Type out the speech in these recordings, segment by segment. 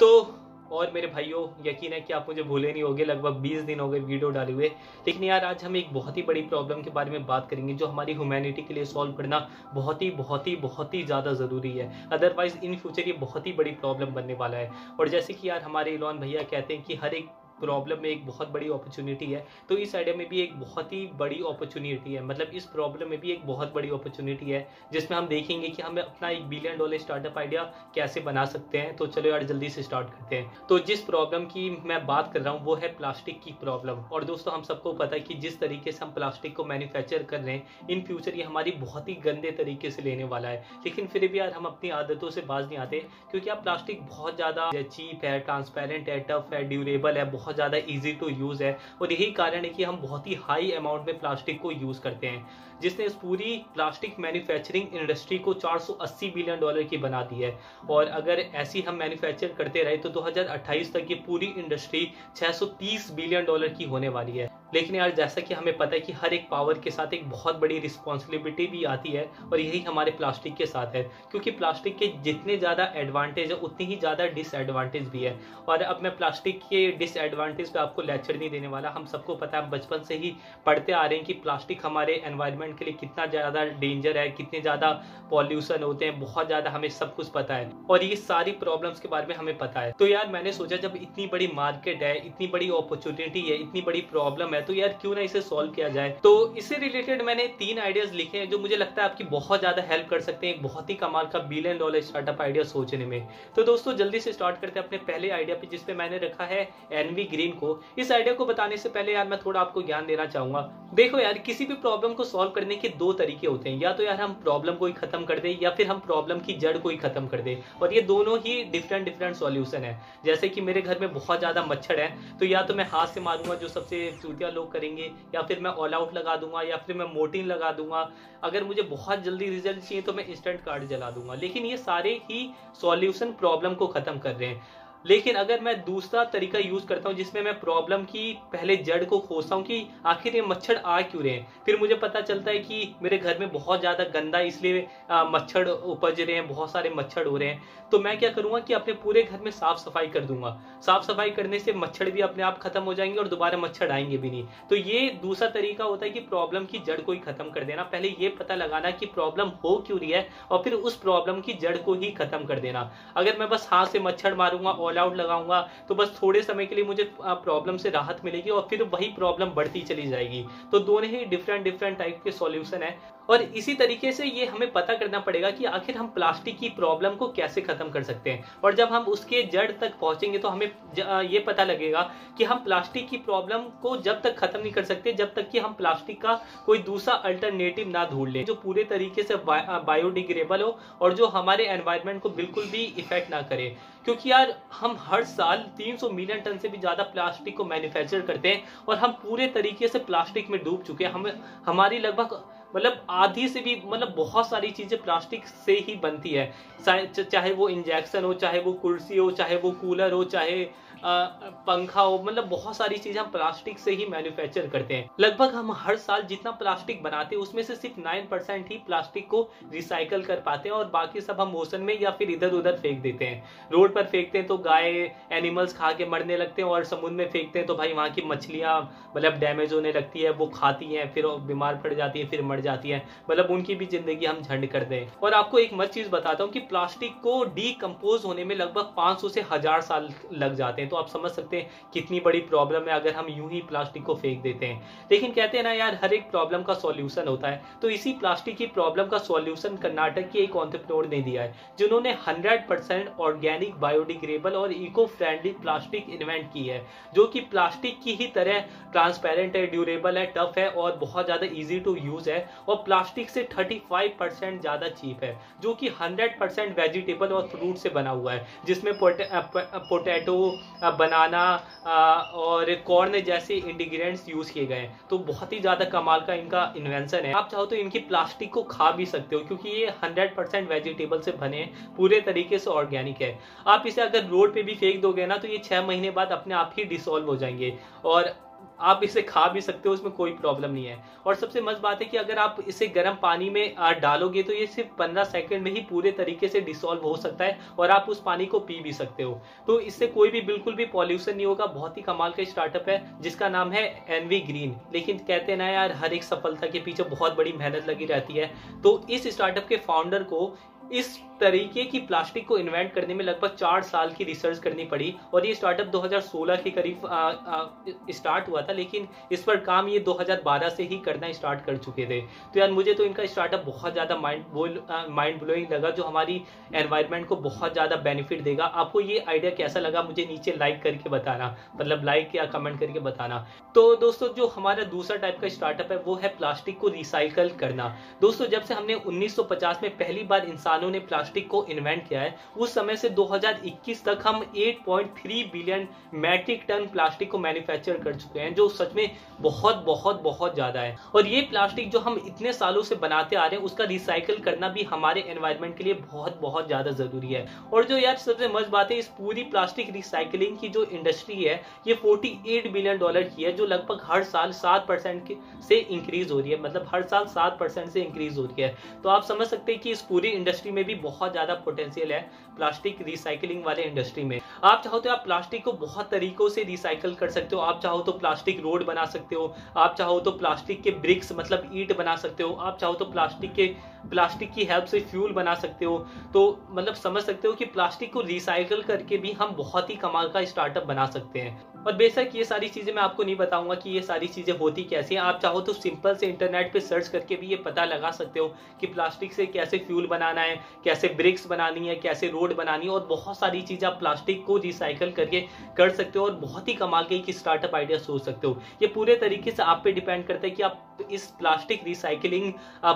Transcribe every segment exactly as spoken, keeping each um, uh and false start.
दोस्तों और मेरे भाइयों, यकीन है कि आप मुझे भूले नहीं होगे। लगभग बीस दिन हो गए वीडियो डाले हुए, लेकिन यार आज हम एक बहुत ही बड़ी प्रॉब्लम के बारे में बात करेंगे जो हमारी ह्यूमैनिटी के लिए सॉल्व करना बहुत ही बहुत ही बहुत ही ज़्यादा ज़रूरी है। अदरवाइज़ इन फ्यूचर ये बहुत ही बड़ी प्रॉब्लम बनने वाला है। और जैसे कि यार हमारे एलन भैया कहते हैं कि हर एक प्रॉब्लम में एक बहुत बड़ी अपॉर्चुनिटी है, तो इस आइडिया में भी एक बहुत ही बड़ी अपॉर्चुनिटी है। मतलब इस प्रॉब्लम में भी एक बहुत बड़ी अपॉर्चुनिटी है, जिसमें हम देखेंगे कि हम अपना एक बिलियन डॉलर स्टार्टअप आइडिया कैसे बना सकते हैं। तो चलो यार जल्दी से स्टार्ट करते हैं। तो जिस प्रॉब्लम की मैं बात कर रहा हूँ वो है प्लास्टिक की प्रॉब्लम। और दोस्तों हम सबको पता है कि जिस तरीके से हम प्लास्टिक को मैन्युफैक्चर कर रहे हैं, इन फ्यूचर ये हमारी बहुत ही गंदे तरीके से लेने वाला है। लेकिन फिर भी यार हम अपनी आदतों से बाज नहीं आते, क्योंकि आप प्लास्टिक बहुत ज़्यादा चीप है, ट्रांसपेरेंट है, टफ है, ड्यूरेबल है, बहुत ज़्यादा इजी टू यूज़ है। और यही कारण है कि हम बहुत ही हाई अमाउंट में प्लास्टिक को यूज़ करते हैं, जिसने इस पूरी प्लास्टिक मैन्युफैक्चरिंग इंडस्ट्री को चार सौ अस्सी बिलियन डॉलर की बना दी है। और अगर ऐसी हम मैन्युफैक्चर करते रहे तो दो हज़ार अट्ठाईस तक ये पूरी इंडस्ट्री छह सौ तीस बिलियन डॉलर की होने वाली है। लेकिन यार जैसा कि हमें पता है कि हर एक पावर के साथ एक बहुत बड़ी रिस्पॉन्सिबिलिटी भी आती है, और यही हमारे प्लास्टिक के साथ है, क्योंकि प्लास्टिक के जितने ज़्यादा एडवांटेज है उतनी ही ज़्यादा डिसएडवांटेज भी है। और अब मैं प्लास्टिक के डिसएडवांटेज पे आपको लेक्चर नहीं देने वाला। हम सबको पता है, बचपन से ही पढ़ते आ रहे हैं कि प्लास्टिक हमारे एनवायरनमेंट के लिए कितना ज़्यादा डेंजर है, कितने ज़्यादा पॉल्यूशन होते हैं, बहुत ज़्यादा हमें सब कुछ पता है और ये सारी प्रॉब्लम्स के बारे में हमें पता है। तो यार मैंने सोचा जब इतनी बड़ी मार्केट है, इतनी बड़ी अपॉर्चुनिटी है, इतनी बड़ी प्रॉब्लम है, तो यार क्यों ना इसे सॉल्व किया जाए। तो इससे रिलेटेड मैंने तीन आइडियाज लिखे हैं जो मुझे लगता है आपकी बहुत ज्यादा हेल्प कर सकते हैं एक बहुत ही कमाल का बिलियन डॉलर स्टार्टअप आइडिया सोचने में। तो दोस्तों जल्दी से स्टार्ट करते हैं अपने पहले आइडिया पे, जिसपे मैंने रखा है एनवी ग्रीन को। इस आइडिया को बताने से पहले यार मैं थोड़ा आपको ज्ञान देना चाहूंगा। देखो यार किसी भी प्रॉब्लम को सॉल्व करने के दो तरीके होते हैं, या तो यार हम प्रॉब्लम को ही खत्म कर दे या फिर हम प्रॉब्लम की जड़ को ही खत्म कर दे। और ये दोनों ही डिफरेंट डिफरेंट सॉल्यूशन है। जैसे कि मेरे घर में बहुत ज्यादा मच्छर है, तो या तो मैं हाथ से मारूंगा जो सबसे चूतिया लोग करेंगे, या फिर मैं ऑल आउट लगा दूंगा, या फिर मैं मोर्टिन लगा दूंगा। अगर मुझे बहुत जल्दी रिजल्ट चाहिए तो मैं इंस्टेंट कार्ड जला दूंगा। लेकिन ये सारे ही सॉल्यूशन प्रॉब्लम को खत्म कर रहे हैं। लेकिन अगर मैं दूसरा तरीका यूज करता हूँ जिसमें मैं प्रॉब्लम की पहले जड़ को खोजता हूँ कि आखिर ये मच्छर आ क्यों रहे हैं, फिर मुझे पता चलता है कि मेरे घर में बहुत ज्यादा गंदा इसलिए मच्छर उपज रहे हैं, बहुत सारे मच्छर हो रहे हैं। तो मैं क्या करूंगा कि अपने पूरे घर में साफ सफाई कर दूंगा। साफ सफाई करने से मच्छर भी अपने आप खत्म हो जाएंगे और दोबारा मच्छर आएंगे भी नहीं। तो ये दूसरा तरीका होता है कि प्रॉब्लम की जड़ को ही खत्म कर देना, पहले ये पता लगाना कि प्रॉब्लम हो क्यों रही है और फिर उस प्रॉब्लम की जड़ को ही खत्म कर देना। अगर मैं बस हाथ से मच्छर मारूंगा, ऑल आउट लगाऊंगा, तो बस थोड़े समय के लिए मुझे प्रॉब्लम से राहत मिलेगी और फिर वही प्रॉब्लम बढ़ती चली जाएगी। तो दोनों ही डिफरेंट डिफरेंट टाइप के सॉल्यूशन है। और इसी तरीके से ये हमें पता करना पड़ेगा कि आखिर हम प्लास्टिक की प्रॉब्लम को कैसे खत्म कर सकते हैं। और जब हम उसके जड़ तक पहुंचेंगे तो हमें ये पता लगेगा कि हम प्लास्टिक की प्रॉब्लम को जब तक खत्म नहीं कर सकते जब तक कि हम प्लास्टिक का कोई दूसरा अल्टरनेटिव ना ढूंढ लें जो पूरे तरीके से बायोडिग्रेडेबल हो और जो हमारे एनवायरनमेंट को बिल्कुल भी इफेक्ट ना करे। क्योंकि यार हम हर साल तीन सौ मिलियन टन से भी ज़्यादा प्लास्टिक को मैन्युफैक्चर करते हैं और हम पूरे तरीके से प्लास्टिक में डूब चुके हैं। हम हमारी लगभग मतलब आधी से भी मतलब बहुत सारी चीज़ें प्लास्टिक से ही बनती है, चाहे वो इंजेक्शन हो, चाहे वो कुर्सी हो, चाहे वो कूलर हो, चाहे आ, पंखा हो, मतलब बहुत सारी चीज़ें हम प्लास्टिक से ही मैन्युफैक्चर करते हैं। लगभग हम हर साल जितना प्लास्टिक बनाते हैं उसमें से सिर्फ नाइन परसेंट ही प्लास्टिक को रिसाइकल कर पाते हैं और बाकी सब हम ओशन में या फिर इधर उधर फेंक देते हैं। रोड पर फेंकते हैं तो गाय एनिमल्स खा के मरने लगते हैं, और समुद्र में फेंकते हैं तो भाई वहाँ की मछलियाँ मतलब डैमेज होने लगती है, वो खाती हैं, फिर बीमार पड़ जाती है, फिर मर जाती है, मतलब उनकी भी जिंदगी हम झंड कर दें। और आपको एक मत चीज बताता हूँ कि प्लास्टिक को डीकंपोज होने में लगभग पाँच सौ से हज़ार साल लग जाते हैं। तो आप समझ सकते हैं कितनी बड़ी प्रॉब्लम है अगर हम यूं ही प्लास्टिक को फेंक देते हैं। लेकिन कहते हैं ना यार हर एक प्रॉब्लम का सॉल्यूशन होता है, तो इसी प्लास्टिक की प्रॉब्लम का सॉल्यूशन कर्नाटक के एक एंटरप्रेन्योर ने दिया है, जिन्होंने हंड्रेड परसेंट ऑर्गेनिक, बायोडिग्रेडेबल और इको फ्रेंडली प्लास्टिक इन्वेंट की है, जो कि प्लास्टिक की ही तरह ट्रांसपेरेंट है, ड्यूरेबल है, टफ है और बहुत ज्यादा ईजी टू यूज है और प्लास्टिक से पैंतीस परसेंट ज़्यादा चीप है, जो कि हंड्रेड परसेंट वेजिटेबल और फ्रूट से बना हुआ है, जिसमें पोटैटो, बनाना और कॉर्न जैसे इंग्रेडिएंट्स यूज़ किए गए हैं। तो बहुत ही ज़्यादा कमाल का इनका इन्वेंशन है। आप चाहो तो इनकी प्लास्टिक को खा भी सकते हो क्योंकि ये हंड्रेड परसेंट वेजिटेबल से बने हैं, पूरे तरीके से ऑर्गेनिक है। आप इसे अगर रोड पर भी फेंक दोगे ना तो ये छः महीने बाद अपने आप ही डिसॉल्व हो जाएंगे और आप इसे खा भी सकते हो, इसमें कोई प्रॉब्लम नहीं है। और सबसे मस्त बात है कि अगर आप इसे गर्म पानी में डालोगे तो ये सिर्फ पंद्रह सेकंड में ही पूरे तरीके से डिसॉल्व हो सकता है और आप उस पानी को पी भी सकते हो। तो इससे कोई भी बिल्कुल भी पॉल्यूशन नहीं होगा। बहुत ही कमाल का स्टार्टअप है जिसका नाम है एनवी ग्रीन। लेकिन कहते ना यार, हर एक सफलता के पीछे बहुत बड़ी मेहनत लगी रहती है। तो इस स्टार्टअप के फाउंडर को इस तरीके की प्लास्टिक को इन्वेंट करने में लगभग चार साल की रिसर्च करनी पड़ी और ये स्टार्टअप दो हज़ार सोलह के करीब स्टार्ट हुआ था, लेकिन इस पर काम ये दो हज़ार बारह से ही करना स्टार्ट कर चुके थे। तो यार मुझे तो इनका स्टार्टअप बहुत ज़्यादा माइंड माइंड ब्लोइंग लगा, जो हमारी एनवायरनमेंट को बहुत ज़्यादा बेनिफिट देगा। आपको ये आइडिया कैसा लगा मुझे नीचे लाइक करके बताना, मतलब लाइक या कमेंट करके बताना। तो दोस्तों, जो हमारा दूसरा टाइप का स्टार्टअप है वो है प्लास्टिक को रिसाइकल करना। दोस्तों, जब से हमने उन्नीस सौ पचास में पहली बार इंसानों ने प्लास्टिक को इन्वेंट किया है, उस समय से दो हज़ार इक्कीस तक हम आठ पॉइंट तीन बिलियन मैट्रिक टन प्लास्टिक को मैन्युफैक्चर कर चुके हैं, जो सच में बहुत बहुत बहुत ज्यादा है। और ये प्लास्टिक जो हम इतने सालों से बनाते आ रहे हैं, उसका रिसाइकल करना भी हमारे एनवायरनमेंट के लिए बहुत बहुत ज्यादा जरूरी है। और जो यार सबसे मस्त बात है, इस पूरी प्लास्टिक रिसाइकलिंग की जो इंडस्ट्री है ये अड़तालीस बिलियन डॉलर की है, जो लगभग हर साल सात परसेंट से इंक्रीज हो रही है, मतलब हर साल सात परसेंट से इंक्रीज हो रही है। तो आप समझ सकते हैं कि इस पूरी इंडस्ट्री में भी बहुत बहुत ज्यादा पोटेंशियल है प्लास्टिक रिसाइकलिंग वाले इंडस्ट्री में। आप चाहो तो आप प्लास्टिक को बहुत तरीकों से रिसाइकल कर सकते हो। आप चाहो तो प्लास्टिक रोड बना सकते हो, आप चाहो तो प्लास्टिक के ब्रिक्स मतलब ईंट बना सकते हो, आप चाहो तो प्लास्टिक के प्लास्टिक की हेल्प से फ्यूल बना सकते हो। तो मतलब समझ सकते हो कि प्लास्टिक को रिसाइकल करके भी हम बहुत ही कमाल का स्टार्टअप बना सकते हैं। और बेशक ये सारी चीजें मैं आपको नहीं बताऊंगा कि ये सारी चीजें होती कैसी हैं। आप चाहो तो सिंपल से इंटरनेट पे सर्च करके भी ये पता लगा सकते हो कि प्लास्टिक से कैसे फ्यूल बनाना है, कैसे ब्रिक्स बनानी है, कैसे रोड बनानी है, और बहुत सारी चीजें आप प्लास्टिक को रिसाइकल करके कर सकते हो। और बहुत ही कमाल के एक स्टार्टअप आइडिया सोच सकते हो। ये पूरे तरीके से आप पे डिपेंड करता है कि आप इस प्लास्टिक रिसाइकलिंग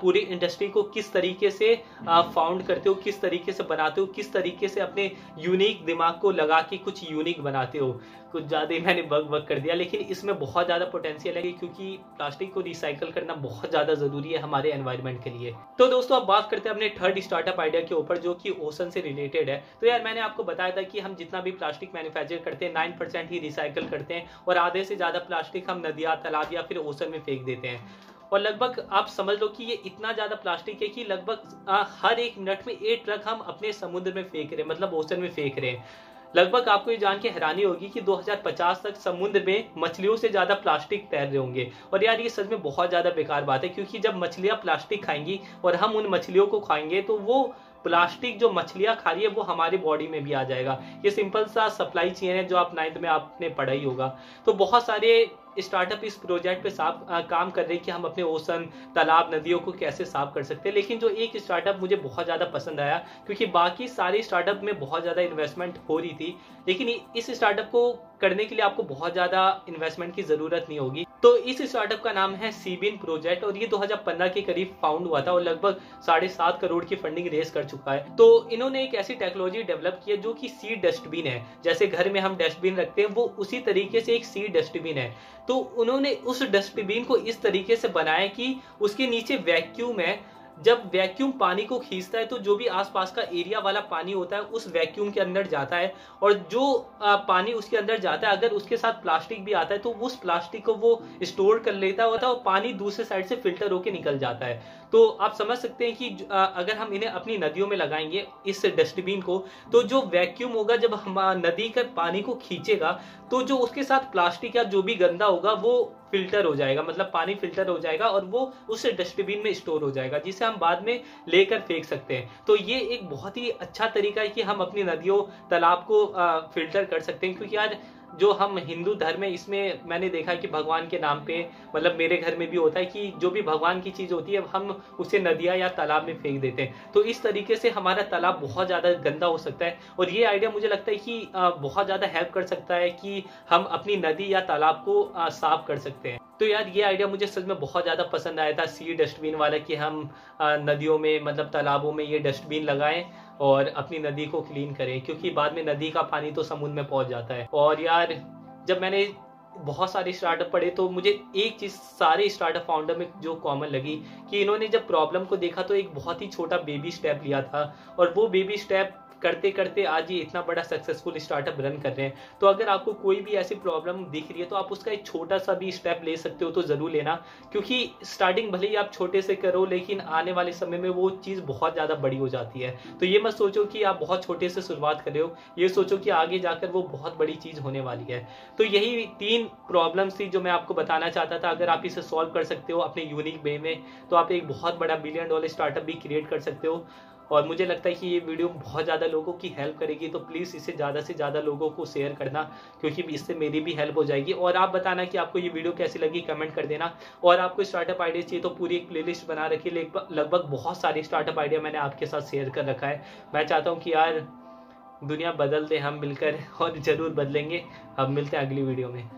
पूरी इंडस्ट्री को किस तरीके से फाउंड करते हो, किस तरीके से बनाते हो, किस तरीके से अपने यूनिक दिमाग को लगा के कुछ यूनिक बनाते हो। कुछ ज़्यादा ही मैंने बग बग कर दिया, लेकिन इसमें बहुत ज़्यादा पोटेंशियल है क्योंकि प्लास्टिक को रिसाइकल करना बहुत ज़्यादा ज़रूरी है हमारे एनवायरनमेंट के लिए। तो दोस्तों, अब बात करते हैं अपने थर्ड स्टार्टअप आइडिया के ऊपर, जो कि ओसन से रिलेटेड है। तो यार मैंने आपको बताया था कि हम जितना भी प्लास्टिक मैन्युफैक्चर करते हैं नाइन परसेंट ही रिसाइकल करते हैं और आधे से ज़्यादा प्लास्टिक हम नदियाँ, तालाब या फिर ओसन में फेंक देते हैं। और लगभग आप समझ लो कि ये इतना ज़्यादा प्लास्टिक है कि लगभग हर एक मिनट में एक ट्रक हम अपने समुद्र में फेंक रहे हैं, मतलब ओसन में फेंक रहे हैं। लगभग आपको ये जान के हैरानी होगी कि दो हज़ार पचास तक समुद्र में मछलियों से ज़्यादा प्लास्टिक तैर रहे होंगे। और यार ये सच में बहुत ज़्यादा बेकार बात है, क्योंकि जब मछलियाँ प्लास्टिक खाएंगी और हम उन मछलियों को खाएंगे तो वो प्लास्टिक जो मछलियाँ खा रही है वो हमारी बॉडी में भी आ जाएगा। ये सिंपल सा सप्लाई चेन है जो आप नाइन्थ में आपने पढ़ा ही होगा। तो बहुत सारे स्टार्टअप इस प्रोजेक्ट पे साफ काम कर रहे हैं कि हम अपने ओसन, तालाब, नदियों को कैसे साफ कर सकते हैं। लेकिन जो एक स्टार्टअप मुझे बहुत ज़्यादा पसंद आया, क्योंकि बाकी सारे स्टार्टअप में बहुत ज़्यादा इन्वेस्टमेंट हो रही थी, लेकिन इस स्टार्टअप को करने के लिए आपको बहुत ज़्यादा इन्वेस्टमेंट की ज़रूरत नहीं होगी। तो इस स्टार्टअप का नाम है सीबिन प्रोजेक्ट और ये दो हज़ार पंद्रह के करीब फाउंड हुआ था और लगभग साढ़े सात करोड़ की फंडिंग रेज कर चुका है। तो इन्होंने एक ऐसी टेक्नोलॉजी डेवलप की है जो कि सी डस्टबिन है। जैसे घर में हम डस्टबिन रखते हैं, वो उसी तरीके से एक सी डस्टबिन है। तो उन्होंने उस डस्टबिन को इस तरीके से बनाया कि उसके नीचे वैक्यूम है। जब वैक्यूम पानी को खींचता है तो जो भी आसपास का एरिया वाला पानी होता है उस वैक्यूम के अंदर जाता है, और जो पानी उसके अंदर जाता है अगर उसके साथ प्लास्टिक भी आता है तो उस प्लास्टिक को वो स्टोर कर लेता होता है और पानी दूसरे साइड से फिल्टर होके निकल जाता है। तो आप समझ सकते हैं कि अगर हम इन्हें अपनी नदियों में लगाएंगे इस डस्टबिन को, तो जो वैक्यूम होगा जब हम नदी के पानी को खींचेगा तो जो उसके साथ प्लास्टिक या जो भी गंदा होगा वो फिल्टर हो जाएगा, मतलब पानी फिल्टर हो जाएगा और वो उस डस्टबिन में स्टोर हो जाएगा, जिसे हम बाद में लेकर फेंक सकते हैं। तो ये एक बहुत ही अच्छा तरीका है कि हम अपनी नदियों, तालाब को फिल्टर कर सकते हैं। क्योंकि यार जो हम हिंदू धर्म है इसमें मैंने देखा कि भगवान के नाम पे, मतलब मेरे घर में भी होता है कि जो भी भगवान की चीज़ होती है हम उसे नदियाँ या तालाब में फेंक देते हैं। तो इस तरीके से हमारा तालाब बहुत ज़्यादा गंदा हो सकता है। और ये आइडिया मुझे लगता है कि बहुत ज़्यादा हेल्प कर सकता है कि हम अपनी नदी या तालाब को साफ कर सकते हैं। तो यार ये आइडिया मुझे सच में बहुत ज़्यादा पसंद आया था, सी डस्टबिन वाला, कि हम नदियों में, मतलब तालाबों में ये डस्टबिन लगाएं और अपनी नदी को क्लीन करें, क्योंकि बाद में नदी का पानी तो समुद्र में पहुंच जाता है। और यार जब मैंने बहुत सारे स्टार्टअप पढ़े तो मुझे एक चीज़ सारे स्टार्टअप फाउंडर में जो कॉमन लगी कि इन्होंने जब प्रॉब्लम को देखा तो एक बहुत ही छोटा बेबी स्टेप लिया था, और वो बेबी स्टेप करते करते आज ये इतना बड़ा सक्सेसफुल स्टार्टअप रन कर रहे हैं। तो अगर आपको कोई भी ऐसी प्रॉब्लम दिख रही है तो आप उसका एक छोटा सा भी स्टेप ले सकते हो तो ज़रूर लेना, क्योंकि स्टार्टिंग भले ही आप छोटे से करो लेकिन आने वाले समय में वो चीज़ बहुत ज़्यादा बड़ी हो जाती है। तो ये मत सोचो कि आप बहुत छोटे से शुरुआत कर रहे हो, ये सोचो कि आगे जाकर वो बहुत बड़ी चीज़ होने वाली है। तो यही तीन प्रॉब्लम्स थी जो मैं आपको बताना चाहता था। अगर आप इसे सॉल्व कर सकते हो अपने यूनिक वे में तो आप एक बहुत बड़ा बिलियन डॉलर स्टार्टअप भी क्रिएट कर सकते हो। और मुझे लगता है कि ये वीडियो बहुत ज़्यादा लोगों की हेल्प करेगी, तो प्लीज़ इसे ज़्यादा से ज़्यादा लोगों को शेयर करना, क्योंकि इससे मेरी भी हेल्प हो जाएगी। और आप बताना कि आपको ये वीडियो कैसी लगी, कमेंट कर देना। और आपको स्टार्टअप आइडिया चाहिए तो पूरी एक प्लेलिस्ट बना रखी, लगभग बहुत सारे स्टार्टअप आइडिया मैंने आपके साथ शेयर कर रखा है। मैं चाहता हूँ कि यार दुनिया बदल दे हम मिलकर, और ज़रूर बदलेंगे। अब मिलते हैं अगली वीडियो में।